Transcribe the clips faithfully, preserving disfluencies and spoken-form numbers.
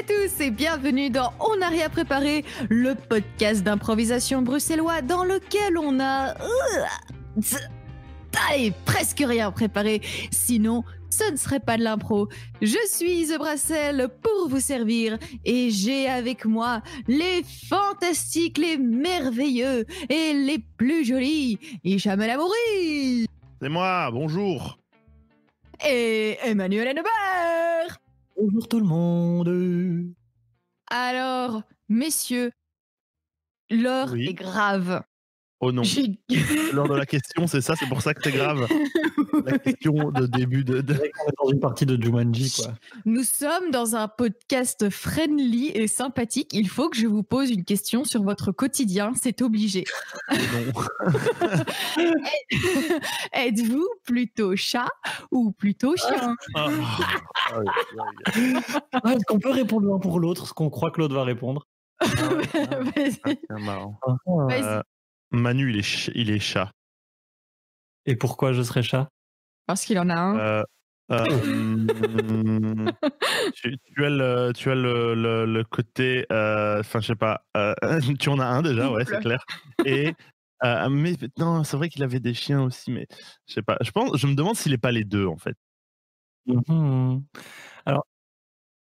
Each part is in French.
à tous et bienvenue dans On n'a rien préparé, le podcast d'improvisation bruxellois dans lequel on a... Allez, presque rien préparé, sinon ce ne serait pas de l'impro. Je suis Zebracel pour vous servir et j'ai avec moi les fantastiques, les merveilleux et les plus jolis Hicham Alamouri. C'est moi, bonjour. Et Emmanuel Hennebert. Bonjour tout le monde. Alors, messieurs, l'heure oui. est grave. Oh non, je... l'heure de la question, c'est ça, c'est pour ça que c'est grave. La question de début de... de... dans une partie de Jumanji, quoi. Nous sommes dans un podcast friendly et sympathique. Il faut que je vous pose une question sur votre quotidien, c'est obligé. Non. Êtes-vous plutôt chat ou plutôt chien? ah, ah, oui, oui. Ah, est-ce qu'on peut répondre l'un pour l'autre, ce qu'on croit que l'autre va répondre? ah, ah, Vas-y. Ah, c'est marrant. Vas-y. Euh... Manu, il est, ch- il est chat. Et pourquoi je serais chat? Parce qu'il en a un. Euh, euh, tu, tu as le, tu as le, le, le côté... Enfin, euh, je sais pas. Euh, tu en as un déjà, ouais, c'est clair. Et, euh, mais non, c'est vrai qu'il avait des chiens aussi, mais je sais pas. Je, pense, je me demande s'il n'est pas les deux, en fait. Mm-hmm. Alors,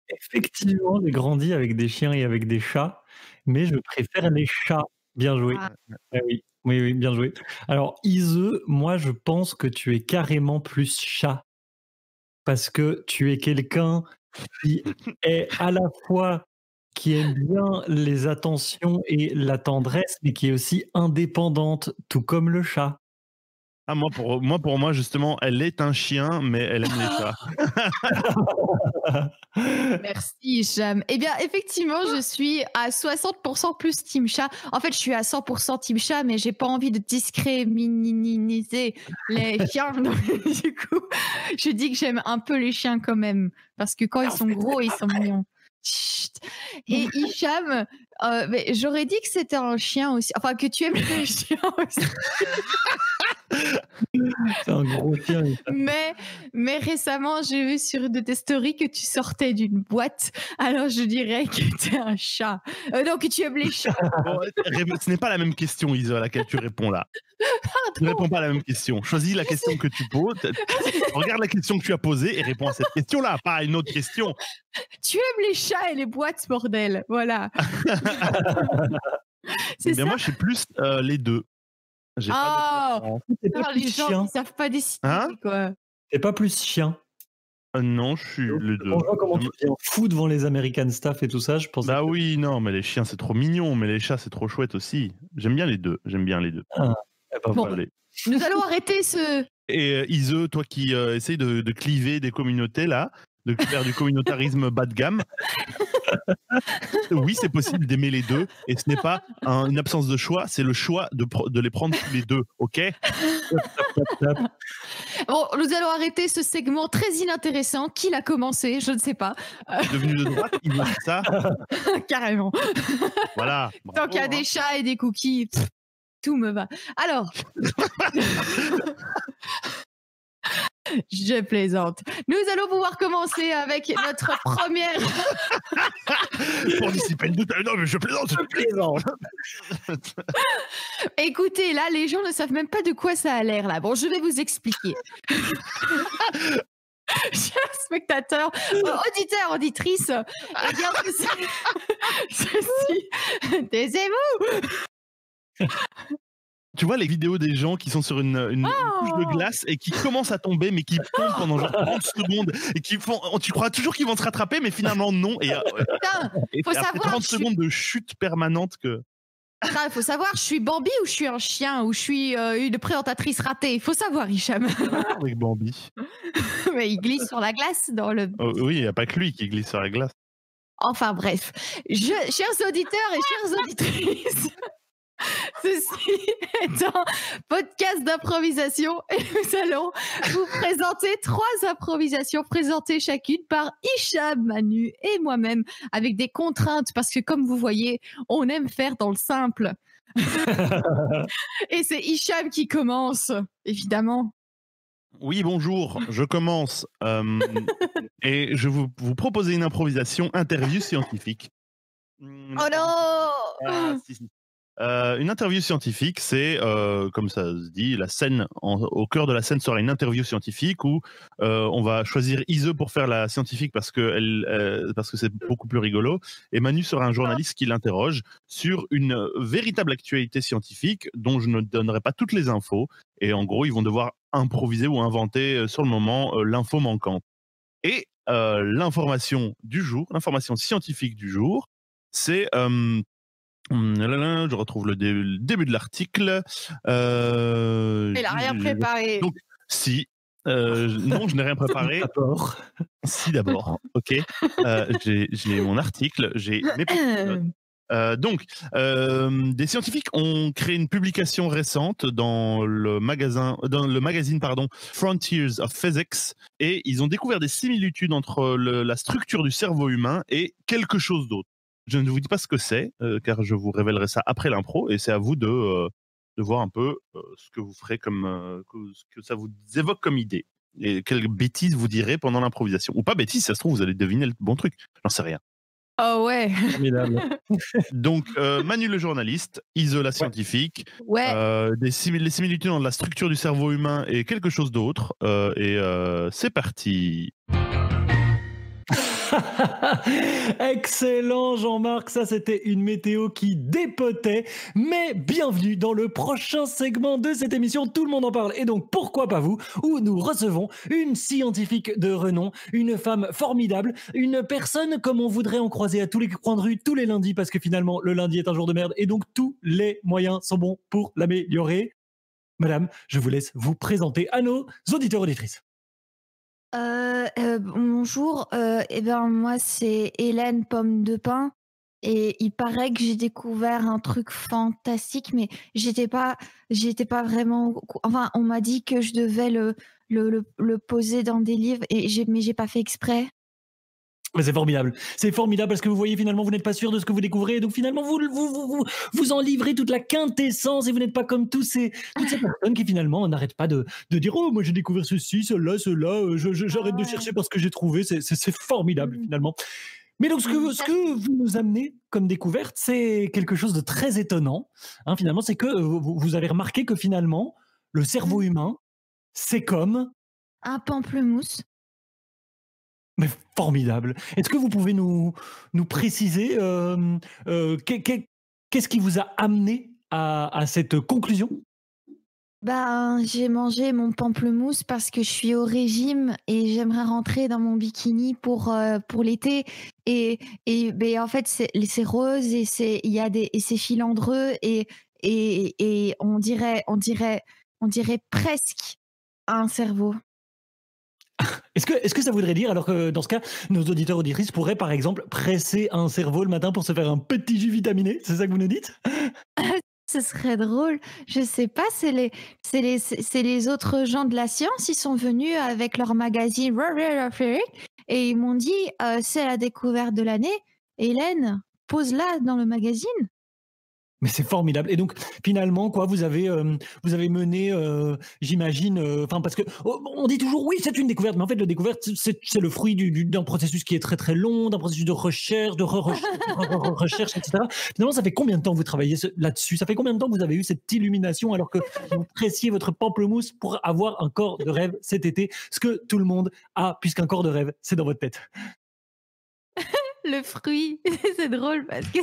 effectivement, j'ai grandi avec des chiens et avec des chats, mais je préfère les chats. Bien joué. Ah. Eh oui. Oui, oui, bien joué. Alors, Ise, moi, je pense que tu es carrément plus chat. Parce que tu es quelqu'un qui est à la fois, qui aime bien les attentions et la tendresse, mais qui est aussi indépendante, tout comme le chat. Ah, moi, pour moi, pour moi justement, elle est un chien, mais elle aime les chats. Merci, Hicham. Eh bien, effectivement, je suis à soixante pour cent plus team chat. En fait, je suis à cent pour cent team chat, mais j'ai pas envie de discréminiser les chiens. Du coup, je dis que j'aime un peu les chiens quand même, parce que quand non, ils sont gros, ils sont mignons. Chut. Et Hicham, euh, mais j'aurais dit que c'était un chien aussi, enfin que tu aimes les chiens aussi. C'est un gros chien. Mais, mais récemment, j'ai vu sur de tes stories que tu sortais d'une boîte, alors je dirais que t'es un chat. Euh, non, que tu aimes les chats. Bon, ce n'est pas la même question, Isa, à laquelle tu réponds là. Pardon. Tu ne réponds pas à la même question. Choisis la question que tu poses, regarde la question que tu as posée et réponds à cette question-là, pas à une autre question. Tu aimes les chats et les boîtes, bordel, voilà. C'est eh bien ça. Moi, je suis plus euh, les deux. J'ai oh, pas pas les gens chien. Qui savent pas décider, hein quoi. T'es pas plus chien. Euh, non, je suis les deux. On voit comment tu t'es fou devant les American Staff et tout ça, je pense. Bah que... oui, non, mais les chiens c'est trop mignon, mais les chats c'est trop chouette aussi. J'aime bien les deux, j'aime bien les deux. Ah, bon, bon, nous allons arrêter ce. Et euh, Ise, toi qui euh, essaye de, de cliver des communautés là, de faire du communautarisme bas de gamme. Oui, c'est possible d'aimer les deux et ce n'est pas un, une absence de choix, c'est le choix de, pr- de les prendre tous les deux, ok? Bon, nous allons arrêter ce segment très inintéressant. Qui l'a commencé? Je ne sais pas. Devenu de droite, il dit ça. Carrément. Voilà. Bravo, tant qu'il y a hein. des chats et des cookies, pff, tout me va. Alors. Je plaisante. Nous allons pouvoir commencer avec notre première. Pour dissiper le doute. Non, mais je plaisante, je plaisante. Écoutez, là, les gens ne savent même pas de quoi ça a l'air, là. Bon, je vais vous expliquer. Chers spectateurs, auditeurs, auditrices, eh bien, ceci, ceci, taisez-vous. Tu vois les vidéos des gens qui sont sur une, une, oh. une couche de glace et qui commencent à tomber, mais qui tombent pendant genre trente secondes et qui font. Tu crois toujours qu'ils vont se rattraper, mais finalement non. Et, putain, et faut savoir. trente secondes suis... de chute permanente que. Il faut savoir, je suis Bambi ou je suis un chien ou je suis euh, une présentatrice ratée. Il faut savoir, Hicham. Avec Bambi. Mais il glisse sur la glace dans le. Oh, oui, il n'y a pas que lui qui glisse sur la glace. Enfin bref, je... chers auditeurs et chères auditrices. Ceci est un podcast d'improvisation et nous allons vous présenter trois improvisations présentées chacune par Hicham, Manu et moi-même avec des contraintes parce que comme vous voyez, on aime faire dans le simple. Et c'est Hicham qui commence, évidemment. Oui, bonjour, je commence euh, et je vous, vous proposer une improvisation interview scientifique. Oh non ah, si, si. Euh, Une interview scientifique, c'est, euh, comme ça se dit, la scène, en, au cœur de la scène sera une interview scientifique où euh, on va choisir Ise pour faire la scientifique parce que, elle, euh, parce que c'est beaucoup plus rigolo, et Manu sera un journaliste qui l'interroge sur une véritable actualité scientifique dont je ne donnerai pas toutes les infos, et en gros ils vont devoir improviser ou inventer euh, sur le moment euh, l'info manquante. Et euh, l'information du jour, l'information scientifique du jour, c'est... Euh, je retrouve le, dé le début de l'article. Euh, Il n'a rien préparé. Donc, si. Euh, non, je n'ai rien préparé. D'abord. Si, d'abord. OK. Euh, j'ai mon article. J'ai mes petites notes. Euh, donc, euh, des scientifiques ont créé une publication récente dans le magasin, dans le magazine pardon, Frontiers of Physics, et ils ont découvert des similitudes entre le, la structure du cerveau humain et quelque chose d'autre. Je ne vous dis pas ce que c'est, euh, car je vous révélerai ça après l'impro, et c'est à vous de, euh, de voir un peu euh, ce que vous ferez comme, euh, ce que ça vous évoque comme idée, et quelles bêtises vous direz pendant l'improvisation. Ou pas bêtises, ça se trouve, vous allez deviner le bon truc. J'en sais rien. Oh ouais. Formidable. Donc, euh, Manu le journaliste, Ise la scientifique, ouais. Euh, des simil les similitudes entre la structure du cerveau humain et quelque chose d'autre. Euh, et euh, c'est parti. Excellent Jean-Marc, ça c'était une météo qui dépotait, mais bienvenue dans le prochain segment de cette émission Tout le monde en parle, et donc pourquoi pas vous, où nous recevons une scientifique de renom, une femme formidable, une personne comme on voudrait en croiser à tous les coins de rue tous les lundis, parce que finalement le lundi est un jour de merde et donc tous les moyens sont bons pour l'améliorer. Madame, je vous laisse vous présenter à nos auditeurs auditrices. Euh, euh, bonjour, euh, eh ben, moi c'est Hélène Pomme de Pain, et il paraît que j'ai découvert un truc fantastique, mais j'étais pas, j'étais pas vraiment, enfin on m'a dit que je devais le, le, le, le poser dans des livres, et mais j'ai pas fait exprès. C'est formidable, c'est formidable parce que vous voyez finalement vous n'êtes pas sûr de ce que vous découvrez, et donc finalement vous, vous, vous, vous, vous en livrez toute la quintessence et vous n'êtes pas comme tous ces, toutes ces personnes qui finalement n'arrêtent pas de, de dire « Oh, moi j'ai découvert ceci, cela, cela, j'arrête de chercher parce que j'ai trouvé », c'est formidable finalement. Mais donc ce que, ce que vous nous amenez comme découverte, c'est quelque chose de très étonnant, hein, finalement, c'est que vous, vous avez remarqué que finalement le cerveau humain, c'est comme… un pamplemousse. Mais formidable. Est-ce que vous pouvez nous, nous préciser euh, euh, qu'est-ce qui vous a amené à, à cette conclusion? Ben, j'ai mangé mon pamplemousse parce que je suis au régime et j'aimerais rentrer dans mon bikini pour, euh, pour l'été. Et, et ben, en fait, c'est rose et c'est filandreux et, et, et on, dirait, on, dirait, on dirait presque un cerveau. Est-ce que, est-ce que ça voudrait dire, alors que dans ce cas, nos auditeurs auditrices pourraient par exemple presser un cerveau le matin pour se faire un petit jus vitaminé? C'est ça que vous nous dites? Ce serait drôle. Je sais pas, c'est les, c'est les, c'est les autres gens de la science, ils sont venus avec leur magazine et ils m'ont dit euh, c'est la découverte de l'année, Hélène, pose-la dans le magazine. Mais c'est formidable. Et donc, finalement, quoi, vous avez, euh, vous avez mené, euh, j'imagine, enfin, euh, parce que oh, on dit toujours, oui, c'est une découverte, mais en fait, la découverte, c'est le fruit d'un du, du, processus qui est très, très long, d'un processus de recherche, de re-recherche, re-re-recherche, et cetera. Finalement, ça fait combien de temps que vous travaillez là-dessus? Ça fait combien de temps que vous avez eu cette illumination alors que vous pressiez votre pamplemousse pour avoir un corps de rêve cet été? Ce que tout le monde a, puisqu'un corps de rêve, c'est dans votre tête. Le fruit, c'est drôle parce que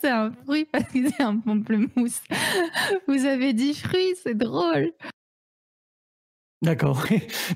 c'est un fruit, parce que c'est un pamplemousse. Vous avez dit fruit, c'est drôle. D'accord.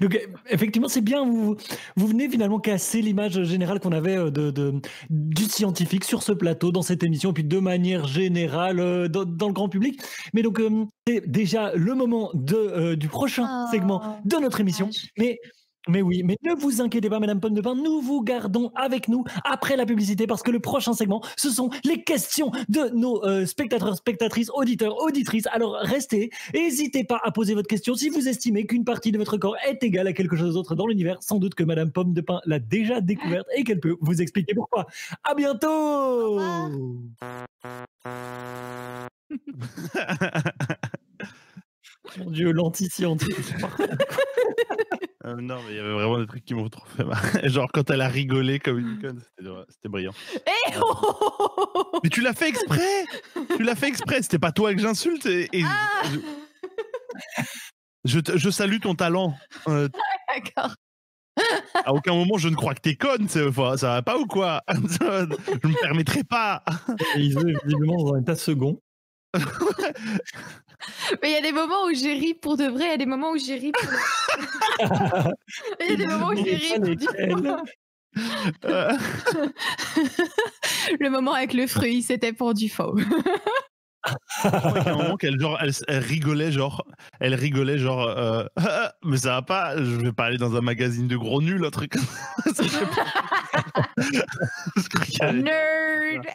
Donc effectivement, c'est bien, vous, vous venez finalement casser l'image générale qu'on avait de, de, du scientifique sur ce plateau, dans cette émission, et puis de manière générale dans, dans le grand public. Mais donc, c'est déjà le moment de, euh, du prochain oh, segment de notre émission. Mais... Mais oui, mais ne vous inquiétez pas, Madame Pomme de Pain, nous vous gardons avec nous après la publicité, parce que le prochain segment, ce sont les questions de nos euh, spectateurs, spectatrices, auditeurs, auditrices. Alors restez, n'hésitez pas à poser votre question si vous estimez qu'une partie de votre corps est égale à quelque chose d'autre dans l'univers. Sans doute que Madame Pomme de Pain l'a déjà découverte et qu'elle peut vous expliquer pourquoi. À bientôt. Au revoir. Mon dieu, l'anti-scientifique. Euh, non, mais il y avait vraiment des trucs qui m'ont trop fait marrer. Genre quand elle a rigolé comme une conne, c'était brillant. Hey, oh, mais tu l'as fait exprès. Tu l'as fait exprès, c'était pas toi que j'insulte. Et, et ah, je, je, je salue ton talent. Euh, D'accord. À aucun moment je ne crois que t'es conne, ça va pas ou quoi? Je me permettrai pas. Et ils ont évidemment dans un tas de secondes. Mais il y a des moments où j'ai ri pour de vrai, il y a des moments où j'ai ri pour de... Il y a des moments où j'ai ri pour de... Le moment avec le fruit, c'était pour du faux. Je crois qu'il y a un moment qu'elle genre, elle, elle rigolait genre, elle rigolait genre, euh, ah, mais ça va pas, je vais pas aller dans un magazine de gros nuls, un truc comme ça. Nerd.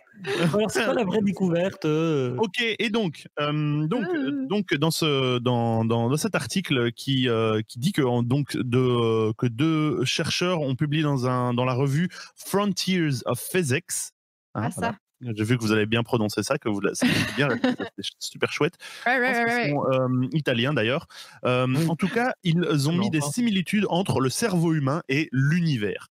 Alors c'est pas la vraie découverte. Euh... Ok, et donc, euh, donc, mmh. donc dans ce, dans, dans, dans cet article qui, euh, qui dit que en, donc de, euh, que deux chercheurs ont publié dans un, dans la revue Frontiers of Physics. Hein, ah, voilà. Ça. J'ai vu que vous avez bien prononcé ça, que vous la savez bien, c'est super chouette. Right, right, right, right. Sont, euh, italiens d'ailleurs. Euh, en tout cas, ils ont mis enfin. des similitudes entre le cerveau humain et l'univers.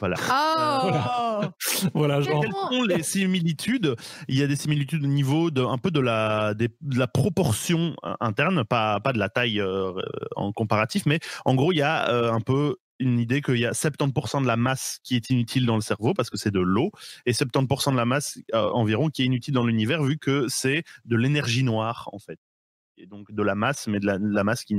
Voilà. Oh, voilà. Voilà, genre. Quelles sont les similitudes? Il y a des similitudes au niveau de, un peu de la, des, de la proportion interne, pas, pas de la taille euh, en comparatif, mais en gros, il y a euh, un peu une idée qu'il y a soixante-dix pour cent de la masse qui est inutile dans le cerveau parce que c'est de l'eau et soixante-dix pour cent de la masse euh, environ qui est inutile dans l'univers vu que c'est de l'énergie noire en fait. Et donc de la masse, mais de la, de la masse qui,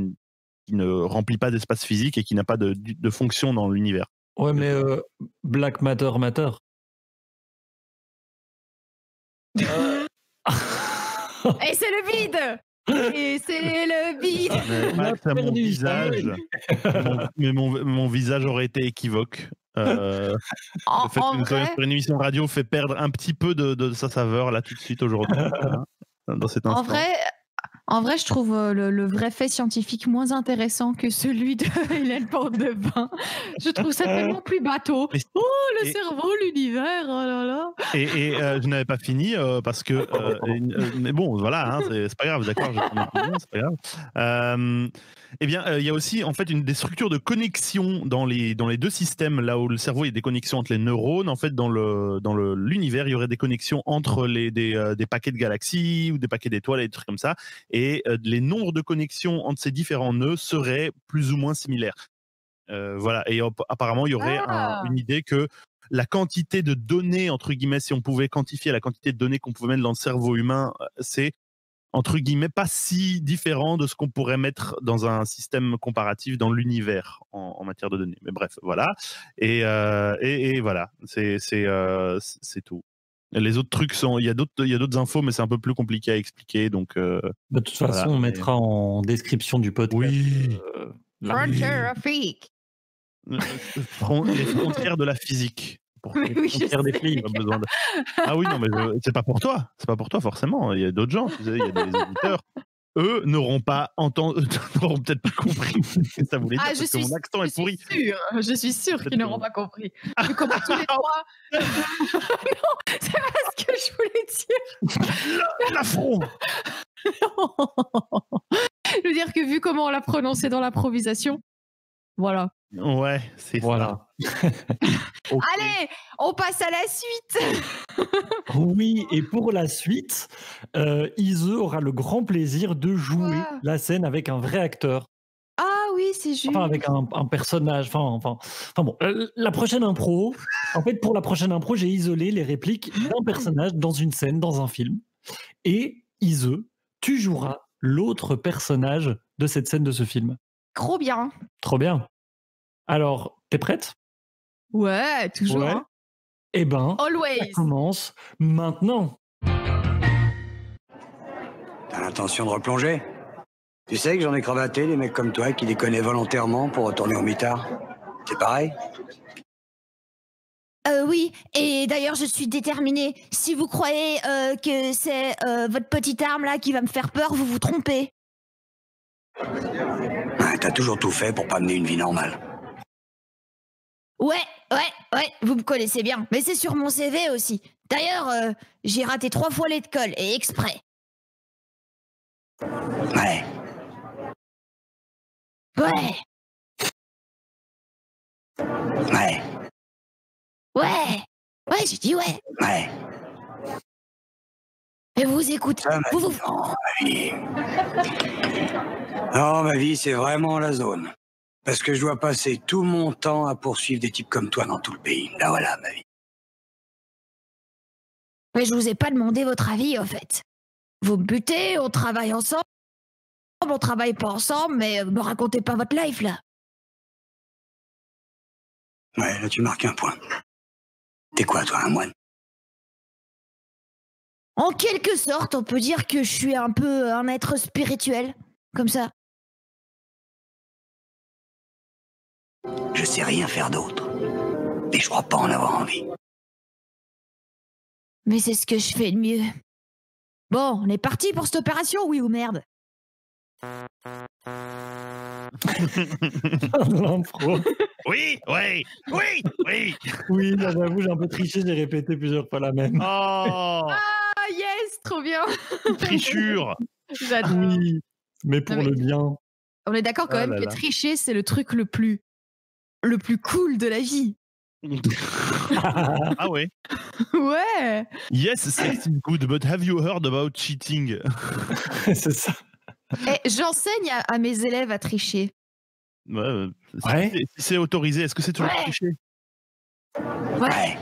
qui ne remplit pas d'espace physique et qui n'a pas de, de, de fonction dans l'univers. Ouais, mais euh, Black Matter Matter. Euh... Et c'est le vide. Et c'est le bide. Ah, mon visage, mon, mais mon, mon visage aurait été équivoque. Euh, en, le fait que nous soyons sur une émission radio fait perdre un petit peu de, de, de sa saveur là tout de suite aujourd'hui. Dans cet instant. En vrai, en vrai, je trouve le, le vrai fait scientifique moins intéressant que celui de Hélène Pomme de Pain. Je trouve ça tellement plus bateau. Oh, le et, cerveau, l'univers, oh là là. Et, et euh, je n'avais pas fini euh, parce que... Euh, et, mais bon, voilà, hein, c'est pas grave, d'accord, c'est pas grave. Euh, eh bien, il euh, y a aussi en fait une, des structures de connexion dans les, dans les deux systèmes, là où le cerveau, il y a des connexions entre les neurones. En fait, dans le, dans le, l'univers, il y aurait des connexions entre les, des, euh, des paquets de galaxies ou des paquets d'étoiles et des trucs comme ça. Et euh, les nombres de connexions entre ces différents nœuds seraient plus ou moins similaires. Euh, voilà. Et op, apparemment, il y aurait ah. un, une idée que la quantité de données, entre guillemets, si on pouvait quantifier la quantité de données qu'on pouvait mettre dans le cerveau humain, c'est, entre guillemets, pas si différent de ce qu'on pourrait mettre dans un système comparatif dans l'univers en, en matière de données. Mais bref, voilà. Et, euh, et, et voilà, c'est euh, tout. Les autres trucs sont, il y a d'autres infos, mais c'est un peu plus compliqué à expliquer. Donc, euh, de toute voilà, façon, on mais... mettra en description du podcast. Oui. Euh, Frontier physique. Les frontières de la physique. Pour les oui, frontières des filles, pas besoin de... Ah oui, non, mais je... c'est pas pour toi. C'est pas pour toi forcément. Il y a d'autres gens. Tu sais, il y a des auditeurs. Eux n'auront pas entendu, n'auront peut-être pas compris ce que ça voulait dire, ah, parce que mon accent est pourri. Sûre, je suis sûre qu'ils n'auront pas compris. Je comprends tous les trois. Non, c'est pas ce que je voulais dire. L'affront. Je veux dire que vu comment on l'a prononcé dans l'improvisation, voilà. Ouais, c'est voilà. Ça. Okay. Allez, on passe à la suite. Oui, et pour la suite, euh, Ise aura le grand plaisir de jouer wow. la scène avec un vrai acteur. Ah oui, c'est juste. Enfin, avec un, un personnage. Enfin, enfin, enfin bon, euh, la prochaine impro. En fait, pour la prochaine impro, j'ai isolé les répliques d'un personnage dans une scène, dans un film. Et Ise, tu joueras l'autre personnage de cette scène, de ce film. Trop bien. Trop bien. Alors, t'es prête? Ouais, toujours. Ouais. Hein. Eh ben, Always. Ça commence maintenant. T'as l'intention de replonger? Tu sais que j'en ai cravaté des mecs comme toi qui déconnaient volontairement pour retourner au mitard. C'est pareil? Euh, oui, et d'ailleurs je suis déterminée. Si vous croyez euh, que c'est euh, votre petite arme là qui va me faire peur, vous vous trompez. Ouais, t'as toujours tout fait pour pas mener une vie normale. Ouais, ouais, ouais, vous me connaissez bien. Mais c'est sur mon C V aussi. D'ailleurs, euh, j'ai raté trois fois l'école, et exprès. Ouais. Ouais. Ouais. Ouais. Ouais, j'ai dit ouais. Ouais. Et vous écoutez. Ah, vous, vous... Non, ma vie. Non, ma vie, c'est vraiment la zone. Parce que je dois passer tout mon temps à poursuivre des types comme toi dans tout le pays. Là, voilà, ma vie. Mais je vous ai pas demandé votre avis, en fait. Vous me butez, on travaille ensemble, on travaille pas ensemble, mais me racontez pas votre life, là. Ouais, là, tu marques un point. T'es quoi, toi, un moine? En quelque sorte, on peut dire que je suis un peu un être spirituel, comme ça. Je sais rien faire d'autre, mais je crois pas en avoir envie. Mais c'est ce que je fais de mieux. Bon, on est parti pour cette opération, oui ou merde? Oui, oui, oui, oui. Oui, j'avoue, j'ai un peu triché, j'ai répété plusieurs fois la même. Oh. Ah, yes, trop bien. Trichure. J'adore. Oui, mais pour non, mais... le bien. On est d'accord quand ah même là que là. Tricher, c'est le truc le plus, le plus cool de la vie. Ah ouais. Ouais. Yes, sex is good, but have you heard about cheating? C'est ça. Et j'enseigne à, à mes élèves à tricher. Ouais. Ouais. Si c'est autorisé, est-ce que c'est toujours ouais. tricher? Ouais.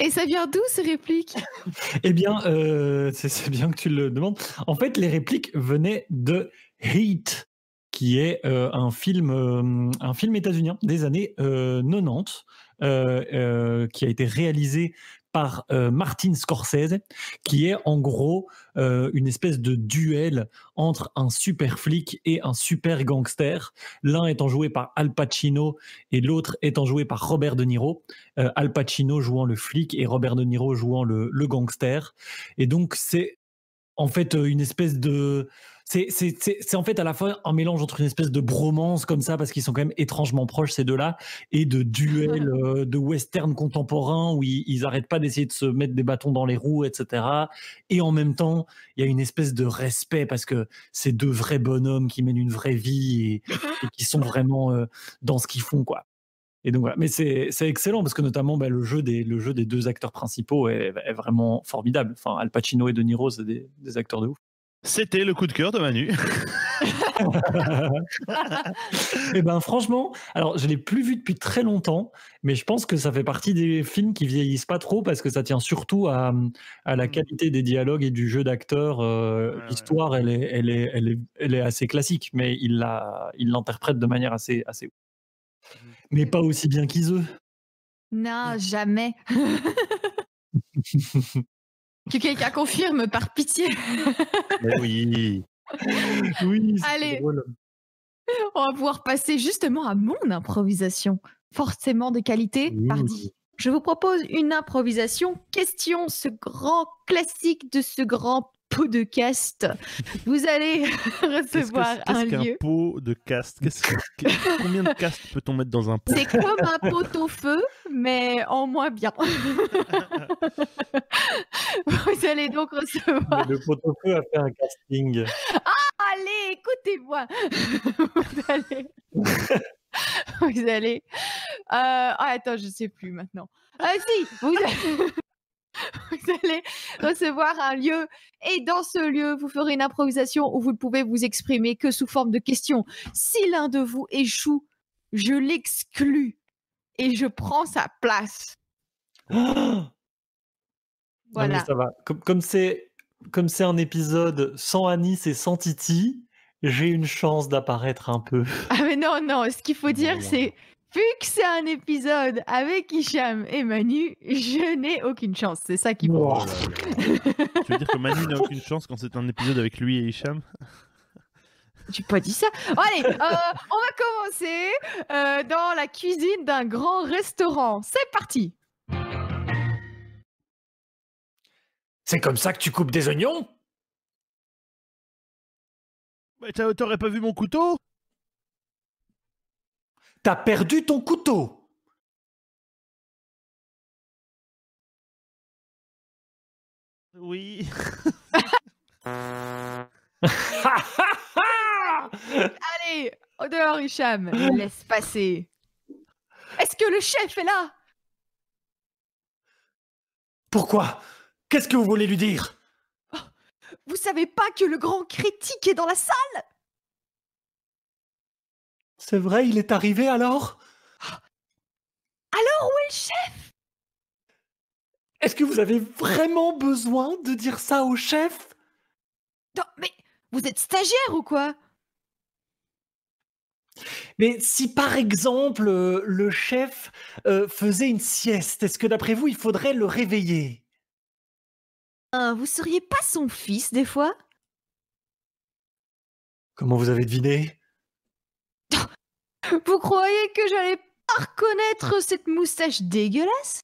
Et ça vient d'où ces répliques? Eh bien, euh, c'est bien que tu le demandes. En fait, les répliques venaient de Heat, qui est euh, un film, euh, un film états-unien des années euh, quatre-vingt-dix, euh, euh, qui a été réalisé par euh, Martin Scorsese, qui est en gros euh, une espèce de duel entre un super flic et un super gangster, l'un étant joué par Al Pacino et l'autre étant joué par Robert De Niro, euh, Al Pacino jouant le flic et Robert De Niro jouant le, le gangster. Et donc c'est en fait une espèce de... C'est en fait à la fois un mélange entre une espèce de bromance comme ça, parce qu'ils sont quand même étrangement proches ces deux-là, et de duel euh, de western contemporain où ils n'arrêtent pas d'essayer de se mettre des bâtons dans les roues, et cetera. Et en même temps, il y a une espèce de respect parce que c'est deux vrais bonhommes qui mènent une vraie vie et, et qui sont vraiment euh, dans ce qu'ils font, quoi. Et donc voilà. Mais c'est excellent parce que notamment bah, le, jeu des, le jeu des deux acteurs principaux est, est vraiment formidable. Enfin, Al Pacino et De Niro, c'est des, des acteurs de ouf. C'était le coup de cœur de Manu. Et ben franchement, alors je l'ai plus vu depuis très longtemps, mais je pense que ça fait partie des films qui vieillissent pas trop parce que ça tient surtout à, à la qualité des dialogues et du jeu d'acteur. Euh, ouais, l'histoire, ouais. elle est, elle est, elle est, elle est assez classique, mais il la, il l'interprète de manière assez, assez, mais pas aussi bien qu'ils eux. Non, jamais. Que quelqu'un confirme par pitié. Mais oui. Oui, allez, drôle. On va pouvoir passer justement à mon improvisation. Forcément de qualité, oui. Pardi. Je vous propose une improvisation. Question, ce grand classique de ce grand pot de caste. Vous allez recevoir que, un lieu. Qu'est-ce qu'un pot de caste? Combien de castes peut-on mettre dans un pot? C'est comme un pot au feu, mais en moins bien. Vous allez donc recevoir... Mais le pot au feu a fait un casting. Ah, allez, écoutez-moi. Vous allez... Vous allez... Euh... Ah, attends, je ne sais plus maintenant. Ah si, vous allez... Vous allez recevoir un lieu et dans ce lieu, vous ferez une improvisation où vous ne pouvez vous exprimer que sous forme de questions. Si l'un de vous échoue, je l'exclus et je prends sa place. Oh voilà. Non mais ça va. Comme c'est comme c'est un épisode sans Anis et sans Titi, j'ai une chance d'apparaître un peu. Ah mais non, non, ce qu'il faut dire, c'est... Vu que c'est un épisode avec Hicham et Manu, je n'ai aucune chance. C'est ça qui me... Wow. Tu veux dire que Manu n'a aucune chance quand c'est un épisode avec lui et Hicham? J'ai pas dit ça. Bon, allez, euh, on va commencer euh, dans la cuisine d'un grand restaurant. C'est parti. C'est comme ça que tu coupes des oignons? Mais t'aurais pas vu mon couteau? T'as perdu ton couteau. Oui. Allez, au dehors, Hicham. Laisse passer. Est-ce que le chef est là? Pourquoi? Qu'est-ce que vous voulez lui dire? Oh, vous savez pas que le grand critique est dans la salle? C'est vrai, il est arrivé alors? Alors où est le chef? Est-ce que vous avez vraiment besoin de dire ça au chef? Non, mais vous êtes stagiaire ou quoi? Mais si par exemple euh, le chef euh, faisait une sieste, est-ce que d'après vous il faudrait le réveiller? euh, Vous seriez pas son fils des fois? Comment vous avez deviné? Vous croyez que j'allais pas reconnaître cette moustache dégueulasse?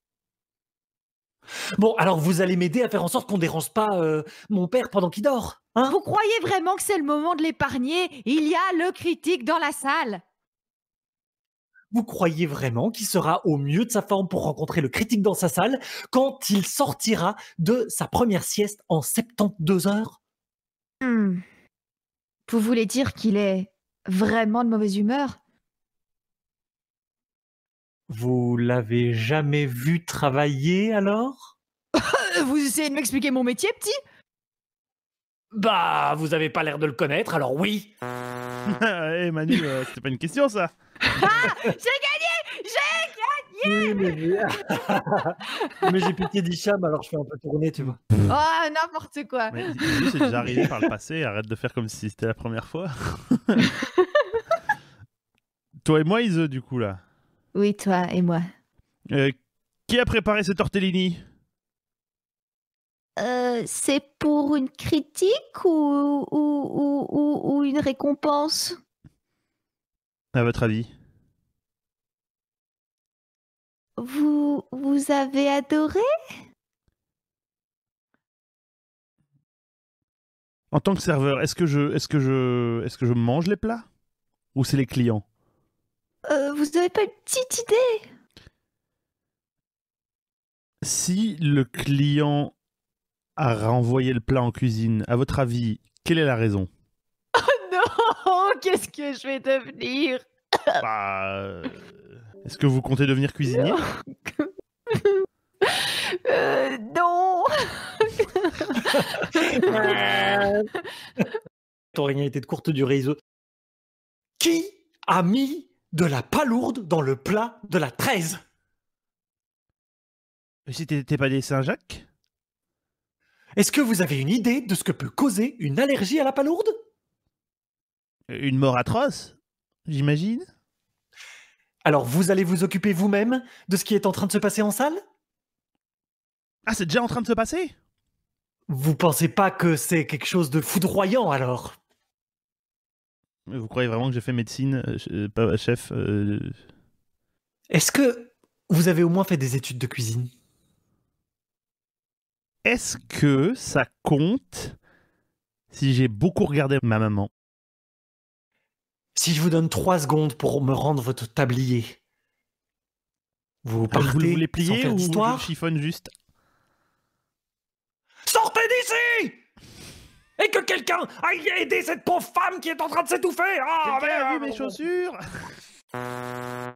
Bon, alors vous allez m'aider à faire en sorte qu'on dérange pas euh, mon père pendant qu'il dort, hein? Vous croyez vraiment que c'est le moment de l'épargner? Il y a le critique dans la salle. Vous croyez vraiment qu'il sera au mieux de sa forme pour rencontrer le critique dans sa salle quand il sortira de sa première sieste en soixante-douze heures? hmm. Vous voulez dire qu'il est vraiment de mauvaise humeur? Vous l'avez jamais vu travailler, alors? Vous essayez de m'expliquer mon métier, petit? Bah, vous avez pas l'air de le connaître, alors oui. Hey, Manu, euh, c'était pas une question, ça. Ah, j'ai gagné! J'ai gagné! Mais j'ai pitié d'Hicham, alors je fais un peu tourner, tu vois. Oh, n'importe quoi. Mais c'est déjà arrivé par le passé, arrête de faire comme si c'était la première fois. Toi et moi, Ise, du coup, là. Oui, toi et moi. Euh, qui a préparé ce tortellini? euh, C'est pour une critique ou, ou, ou, ou une récompense? À votre avis? Vous, vous avez adoré? En tant que serveur, est-ce que je, est-ce que je, est-ce que je mange les plats? Ou c'est les clients? Euh, vous n'avez pas une petite idée? Si le client a renvoyé le plat en cuisine, à votre avis, quelle est la raison? Oh non! Qu'est-ce que je vais devenir? Bah, euh, est-ce que vous comptez devenir cuisinier? Non. euh, non. Ton règne était de courte durée, Iso. Qui a mis de la palourde dans le plat de la treize? C'était pas des Saint-Jacques? Est-ce que vous avez une idée de ce que peut causer une allergie à la palourde? Une mort atroce, j'imagine. Alors vous allez vous occuper vous-même de ce qui est en train de se passer en salle? Ah, c'est déjà en train de se passer? Vous pensez pas que c'est quelque chose de foudroyant alors? Vous croyez vraiment que j'ai fait médecine, euh, pas chef? euh... Est-ce que vous avez au moins fait des études de cuisine? Est-ce que ça compte si j'ai beaucoup regardé ma maman? Si je vous donne trois secondes pour me rendre votre tablier, vous partez? Alors, vous voulez plier sans faire d'histoire ou je chiffonne juste? Sortez d'ici! Et que quelqu'un aille aider cette pauvre femme qui est en train de s'étouffer! Ah, mais a vu mes chaussures? Ah,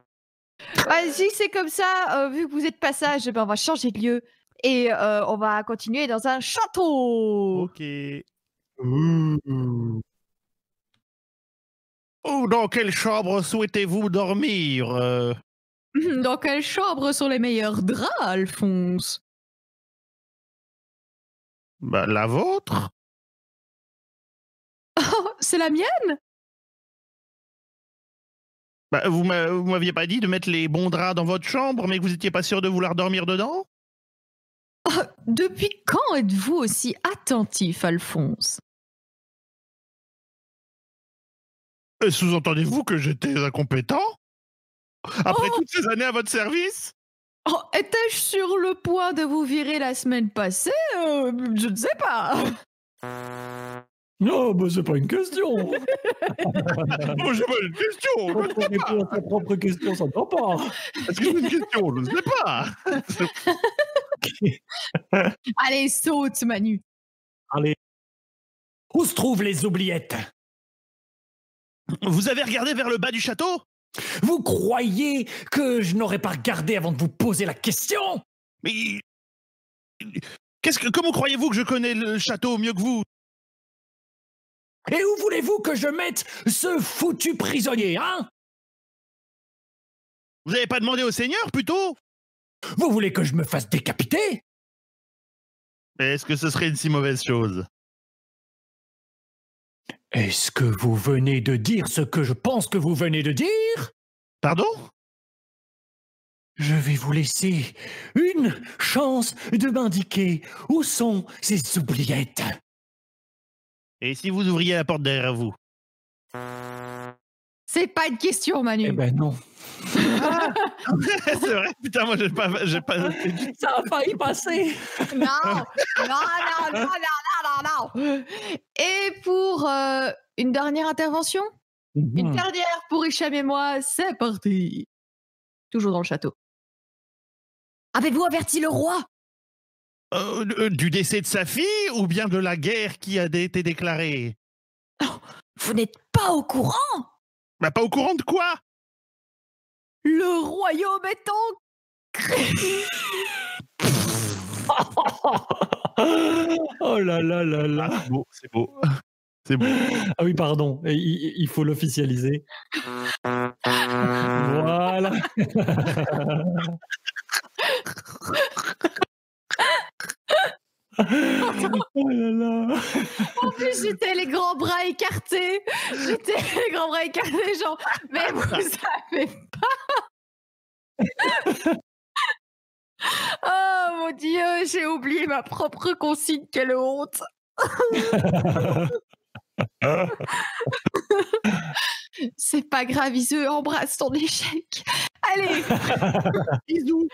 si c'est comme ça, euh, vu que vous êtes passage, ben on va changer de lieu. Et euh, on va continuer dans un château! Ok. Mmh. Oh, dans quelle chambre souhaitez-vous dormir? euh... Dans quelle chambre sont les meilleurs draps, Alphonse? Bah, la vôtre? Oh, c'est la mienne? Bah, vous m'aviez pas dit de mettre les bons draps dans votre chambre, mais que vous étiez pas sûr de vouloir dormir dedans? Oh, depuis quand êtes-vous aussi attentif, Alphonse? Sous-entendez-vous que j'étais incompétent? Après oh toutes ces années à votre service? Oh, étais-je sur le point de vous virer la semaine passée? euh, Je ne sais pas. Non, mais c'est pas une question. Moi, j'ai pas une question. Je ne sais pas. Répondre à sa propre question, ça ne va pas. Est-ce que c'est une question? Je ne sais pas. Allez, saute, Manu. Allez. Où se trouvent les oubliettes? Vous avez regardé vers le bas du château? Vous croyez que je n'aurais pas regardé avant de vous poser la question? Mais... Qu'est-ce que... Comment croyez-vous que je connais le château mieux que vous? Et où voulez-vous que je mette ce foutu prisonnier, hein? Vous n'avez pas demandé au seigneur, plutôt? Vous voulez que je me fasse décapiter? Est-ce que ce serait une si mauvaise chose? Est-ce que vous venez de dire ce que je pense que vous venez de dire? Pardon? Je vais vous laisser une chance de m'indiquer où sont ces oubliettes. Et si vous ouvriez la porte derrière vous? C'est pas une question, Manu. Eh ben non. Ah c'est vrai, putain, moi j'ai pas, pas... Ça a failli passer. Non, non, non, non, non, non, non. Et pour euh, une dernière intervention, mm-hmm. une dernière pour Hicham et moi, c'est parti. Toujours dans le château. Avez-vous averti le roi? Euh, euh, du décès de sa fille ou bien de la guerre qui a été déclarée? Oh, vous n'êtes pas au courant? Bah pas au courant de quoi? Le royaume est en crise. Oh là là là là. Ah, c'est beau, c'est beau. C'est beau. Ah oui, pardon, il, il faut l'officialiser. Voilà. Oh là là. En plus j'étais les grands bras écartés, j'étais les grands bras écartés genre mais vous savez pas. Oh mon Dieu, j'ai oublié ma propre consigne, quelle honte. C'est pas grave, Iseu, embrasse ton échec. Allez, bisous.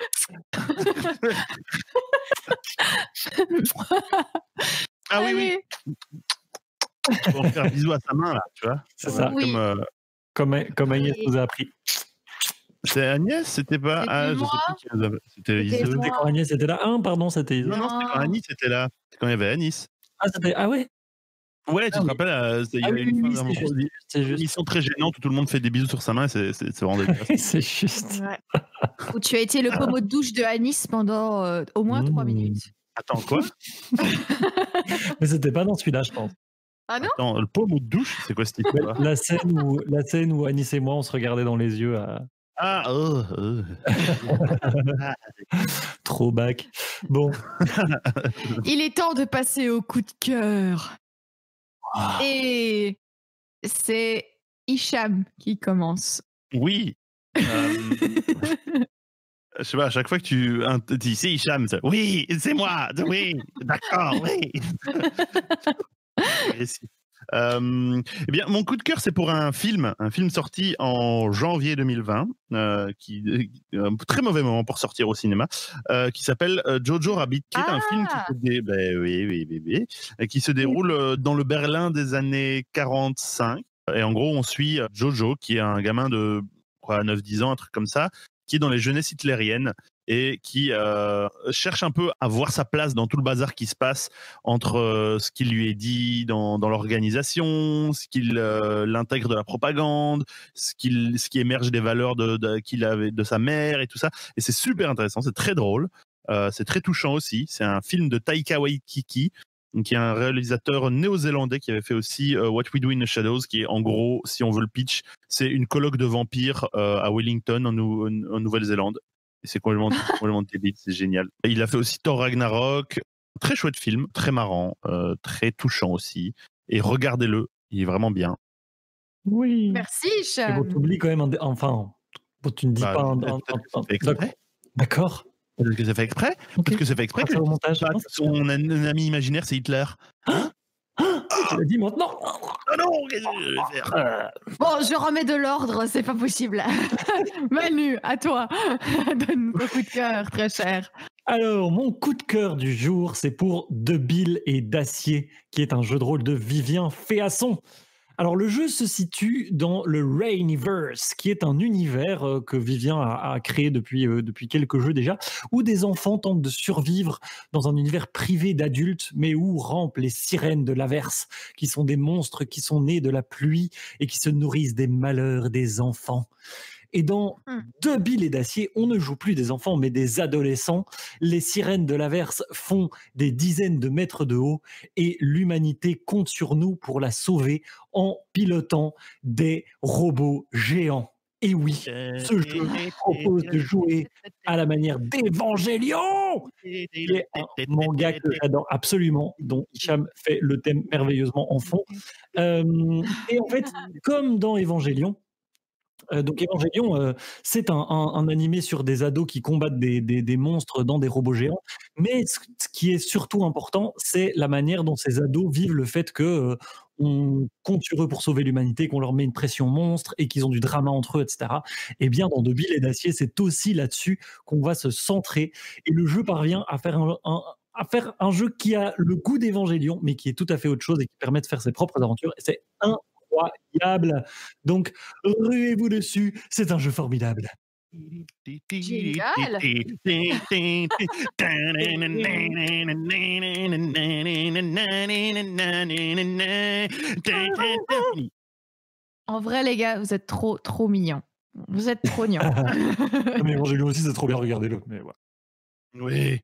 Ah allez. Oui, oui. Pour faire bisous à sa main, là, tu vois. C'est ça. Oui. Comme, euh... comme, comme Agnès et... nous a appris. C'est Agnès, c'était pas... Ah, je sais plus qui nous a... C'était Iseu. C'était quand Agnès était là. Ah, pardon, c'était Iseu. Non, non, c'était quand Agnès était là. C'était quand il y avait Agnès. Ah, c'était... Ah ouais. Ouais, tu te rappelles, euh, il y a ah, une, oui, oui, juste, une, juste. une émission très gênante où tout le monde fait des bisous sur sa main, c'est vraiment dégueulasse. C'est juste. Ouais. Où tu as été le pommeau de douche de Anis pendant euh, au moins trois mmh. minutes. Attends, quoi? Mais c'était pas dans celui-là, je pense. Ah non? Attends, le pommeau de douche, c'est quoi cette histoire? La scène où, la scène où Anis et moi, on se regardait dans les yeux à... Ah, oh, oh. Trop bac. Bon. Il est temps de passer au coup de cœur. Et c'est Hicham qui commence. Oui. Euh, je sais pas, à chaque fois que tu dis c'est Hicham, ça, oui, c'est moi, oui, d'accord, oui. Euh, eh bien, mon coup de cœur, c'est pour un film, un film sorti en janvier deux mille vingt, euh, qui, euh, très mauvais moment pour sortir au cinéma, euh, qui s'appelle euh, Jojo Rabbit, qui ah est un film qui se, dé... ben, oui, oui, oui, oui. qui se déroule euh, dans le Berlin des années quarante-cinq. Et en gros, on suit Jojo, qui est un gamin de neuf dix ans, un truc comme ça, qui est dans les jeunesses hitlériennes et qui euh, cherche un peu à voir sa place dans tout le bazar qui se passe entre euh, ce qui lui est dit dans, dans l'organisation, ce qu'il euh, l'intègre de la propagande, ce, qu'il, ce qui émerge des valeurs de, de, qu'il avait, de sa mère et tout ça. Et c'est super intéressant, c'est très drôle, euh, c'est très touchant aussi. C'est un film de Taika Waititi, qui est un réalisateur néo-zélandais qui avait fait aussi euh, What We Do In The Shadows, qui est en gros, si on veut le pitch, c'est une colloque de vampires euh, à Wellington, en, nou en Nouvelle-Zélande. C'est complètement, complètement débile, c'est génial. Il a fait aussi Thor Ragnarok, très chouette film, très marrant, euh, très touchant aussi. Et regardez-le, il est vraiment bien. Oui. Merci, Hicham. Tu oublies quand même, un, enfin, tu ne dis bah, pas un, un, un, un d'accord. Parce que ça fait exprès. Okay. Parce que ça fait exprès. Que montage, pas, son ami imaginaire, c'est Hitler. Hein? Ah, tu l'as dit maintenant. Oh non, qu'est-ce que je vais faire? Bon, je remets de l'ordre, c'est pas possible. Manu, à toi. Donne-nous un coup de cœur, très cher. Alors, mon coup de cœur du jour, c'est pour De Bile et d'Acier, qui est un jeu de rôle de Vivien Féasson. Alors, le jeu se situe dans le Rainiverse, qui est un univers euh, que Vivien a, a créé depuis, euh, depuis quelques jeux déjà, où des enfants tentent de survivre dans un univers privé d'adultes, mais où rampent les sirènes de l'averse, qui sont des monstres qui sont nés de la pluie et qui se nourrissent des malheurs des enfants. Et dans mmh. De Bile et d'Acier, on ne joue plus des enfants, mais des adolescents. Les sirènes de l'averse font des dizaines de mètres de haut et l'humanité compte sur nous pour la sauver en pilotant des robots géants. Et oui, ce jeu propose de jouer à la manière d'Evangelion, qui est un manga que j'adore absolument, dont Hicham fait le thème merveilleusement en fond. Euh, et en fait, comme dans Evangelion, Euh, donc Evangelion, euh, c'est un, un, un animé sur des ados qui combattent des, des, des monstres dans des robots géants, mais ce, ce qui est surtout important, c'est la manière dont ces ados vivent le fait que euh, on compte sur eux pour sauver l'humanité, qu'on leur met une pression monstre et qu'ils ont du drama entre eux, et cetera. Et bien dans De Bile et d'Acier, c'est aussi là-dessus qu'on va se centrer, et le jeu parvient à faire un, un à faire un jeu qui a le goût d'Evangelion, mais qui est tout à fait autre chose et qui permet de faire ses propres aventures, et c'est un incroyable. Donc, ruez-vous dessus, c'est un jeu formidable. Génial. En vrai, les gars, vous êtes trop, trop mignons. Vous êtes trop mignons. Mais bon, j'ai lu aussi, c'est trop bien, regardez-le. Mais ouais. Oui.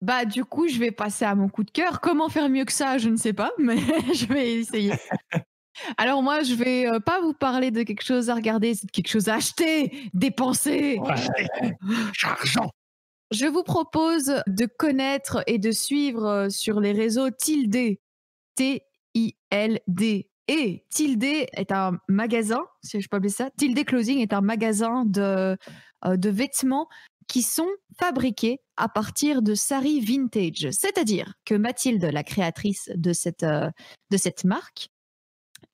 Bah, du coup, je vais passer à mon coup de cœur. Comment faire mieux que ça, je ne sais pas, mais je vais essayer. Alors moi, je vais euh, pas vous parler de quelque chose à regarder, c'est quelque chose à acheter, dépenser. Ouais. Argent. Je vous propose de connaître et de suivre euh, sur les réseaux Tildé, T I L D. Et Tildé est un magasin, si je peux appeler ça, Tildé Clothing est un magasin de, euh, de vêtements qui sont fabriqués à partir de saris vintage. C'est-à-dire que Mathilde, la créatrice de cette, euh, de cette marque,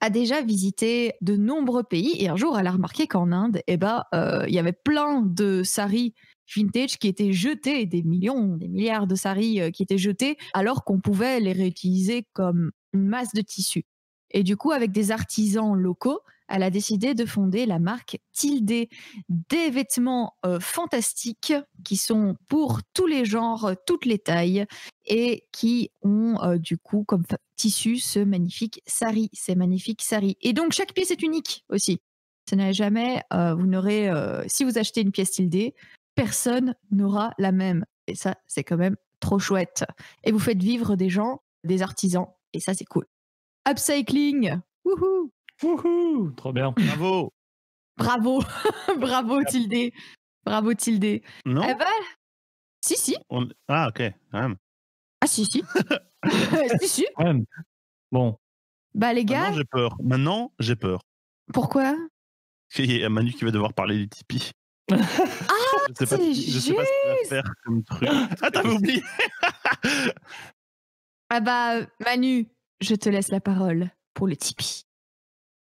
a déjà visité de nombreux pays et un jour elle a remarqué qu'en Inde, eh ben, euh, il y avait plein de saris vintage qui étaient jetés, des millions, des milliards de saris euh, qui étaient jetés, alors qu'on pouvait les réutiliser comme une masse de tissu. Et du coup, avec des artisans locaux, elle a décidé de fonder la marque Tildé, des vêtements euh, fantastiques qui sont pour tous les genres, toutes les tailles et qui ont euh, du coup comme tissu ce magnifique sari, ces magnifiques saris. Et donc chaque pièce est unique aussi. Ce n'est jamais, euh, vous n'aurez, euh, si vous achetez une pièce Tildé, personne n'aura la même. Et ça, c'est quand même trop chouette. Et vous faites vivre des gens, des artisans, et ça c'est cool. Upcycling, wouhou! Wouhou, trop bien, bravo. Bravo, bravo Tildé, bravo Tildé. Non. Eh ben, si si. On... Ah ok. Um. Ah si si. si si. Um. Bon. Bah les gars. Maintenant j'ai peur. Maintenant j'ai peur. Pourquoi? Il y a Manu qui va devoir parler du Tipeee. Ah c'est juste. Je sais pas ce qu'il va faire comme truc. Ah t'avais oublié. Ah bah Manu, je te laisse la parole pour le Tipeee.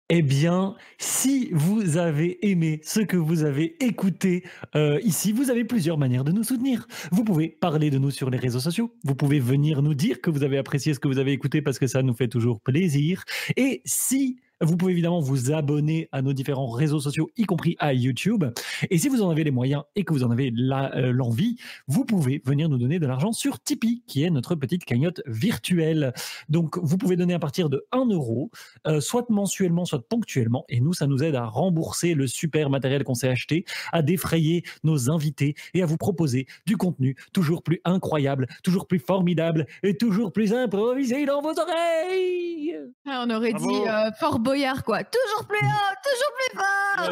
Eh bien, si vous avez aimé ce que vous avez écouté euh, ici, vous avez plusieurs manières de nous soutenir. Vous pouvez parler de nous sur les réseaux sociaux. Vous pouvez venir nous dire que vous avez apprécié ce que vous avez écouté parce que ça nous fait toujours plaisir. Et si... Vous pouvez évidemment vous abonner à nos différents réseaux sociaux, y compris à YouTube. Et si vous en avez les moyens et que vous en avez l'envie, euh, vous pouvez venir nous donner de l'argent sur Tipeee, qui est notre petite cagnotte virtuelle. Donc, vous pouvez donner à partir de un euro, euh, soit mensuellement, soit ponctuellement. Et nous, ça nous aide à rembourser le super matériel qu'on s'est acheté, à défrayer nos invités et à vous proposer du contenu toujours plus incroyable, toujours plus formidable et toujours plus improvisé dans vos oreilles. On aurait Bravo. dit euh, fort Boyard, quoi. Toujours plus haut, toujours plus fort.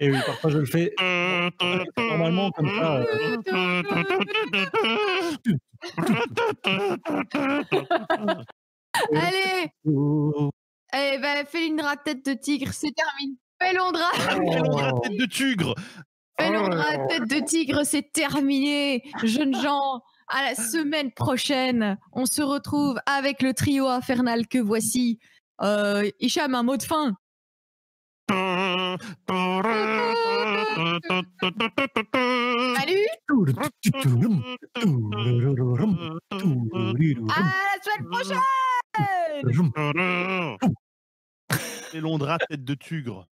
Et oui, parfois je le fais normalement comme ça. Allez, allez, bah, Félindra tête de tigre, c'est terminé. Félindra, oh. tête de tigre. Félindra tête de tigre, c'est terminé. Jeunes gens. À la semaine prochaine, on se retrouve avec le trio infernal que voici. Euh, Hicham, un mot de fin. Salut. À la semaine prochaine. Elondra, tête de tigre.